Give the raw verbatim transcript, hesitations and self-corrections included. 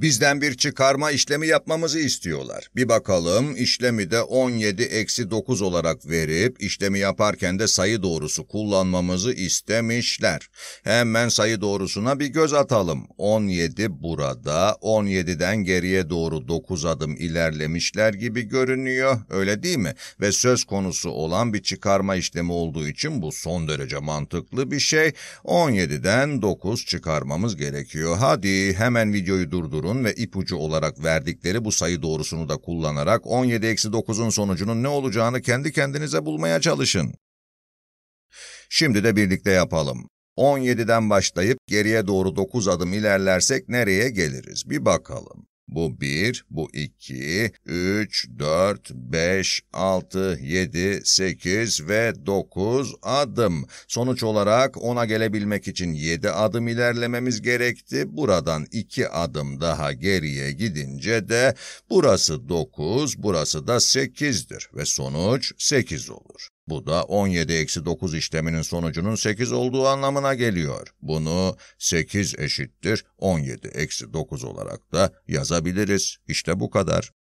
Bizden bir çıkarma işlemi yapmamızı istiyorlar. Bir bakalım, işlemi de on yedi eksi dokuz olarak verip işlemi yaparken de sayı doğrusu kullanmamızı istemişler. Hemen sayı doğrusuna bir göz atalım. on yedi burada, on yediden geriye doğru dokuz adım ilerlemişler gibi görünüyor, öyle değil mi? Ve söz konusu olan bir çıkarma işlemi olduğu için bu son derece mantıklı bir şey. on yediden dokuz çıkarmamız gerekiyor. Hadi hemen videoyu durdur ve ipucu olarak verdikleri bu sayı doğrusunu da kullanarak on yedi eksi dokuzun sonucunun ne olacağını kendi kendinize bulmaya çalışın. Şimdi de birlikte yapalım. on yediden başlayıp geriye doğru dokuz adım ilerlersek nereye geliriz? Bir bakalım. Bu bir, bu iki, üç, dört, beş, altı, yedi, sekiz ve dokuz adım. Sonuç olarak ona gelebilmek için yedi adım ilerlememiz gerekti. Buradan iki adım daha geriye gidince de burası dokuz, burası da sekizdir ve sonuç sekiz olur. Bu da on yedi eksi dokuz işleminin sonucunun sekiz olduğu anlamına geliyor. Bunu sekiz eşittir on yedi eksi dokuz olarak da yazabiliriz. İşte bu kadar.